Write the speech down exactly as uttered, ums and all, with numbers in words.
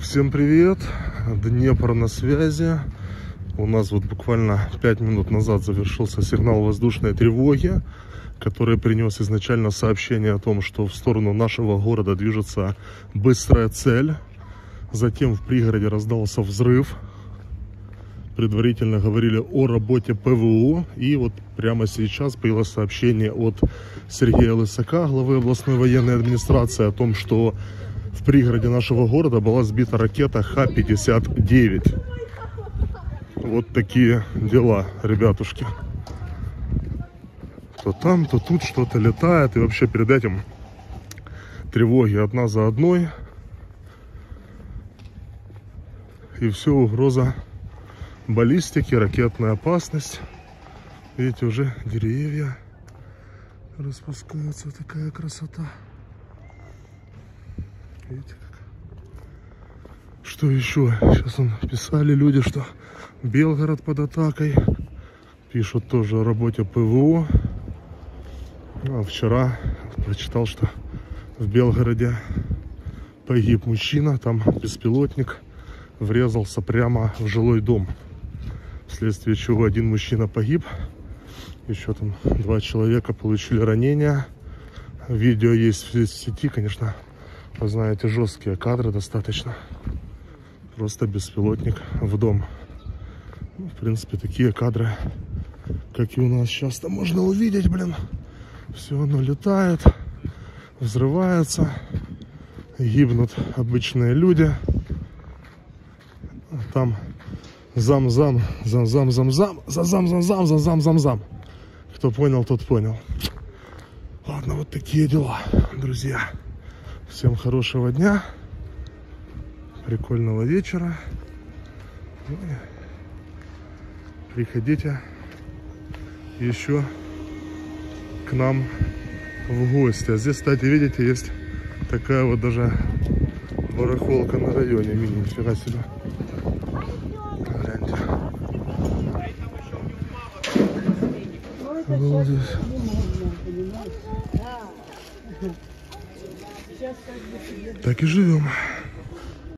Всем привет! Днепр на связи. У нас вот буквально пять минут назад завершился сигнал воздушной тревоги, который принес изначально сообщение о том, что в сторону нашего города движется быстрая цель. Затем в пригороде раздался взрыв. Предварительно говорили о работе ПВО. И вот прямо сейчас появилось сообщение от Сергея Лысака, главы областной военной администрации, о том, что в пригороде нашего города была сбита ракета Х пятьдесят девять. Вот такие дела, ребятушки. То там, то тут что-то летает. И вообще перед этим тревоги одна за одной. И все, угроза баллистики, ракетная опасность. Видите, уже деревья распускаются. Такая красота. Видите, как? Что еще? Сейчас он, писали люди, что Белгород под атакой. Пишут тоже о работе ПВО. А вчера прочитал, что в Белгороде погиб мужчина. Там беспилотник врезался прямо в жилой дом, вследствие чего один мужчина погиб. Еще там два человека получили ранения. Видео есть в сети, конечно. Вы знаете, жесткие кадры достаточно. Просто беспилотник в дом. Ну, в принципе, такие кадры, как и у нас часто можно увидеть, блин. Все оно летает, взрывается, гибнут обычные люди. Там зам-зам, зам-зам-зам-зам, зам-зам-зам-зам, зам-зам-зам. Кто понял, тот понял. Ладно, вот такие дела, друзья. Всем хорошего дня, прикольного вечера. Приходите еще к нам в гости. А здесь, кстати, видите, есть такая вот даже барахолка на районе. Мини, нифига себе. Гляньте. Вот здесь. Так и живем.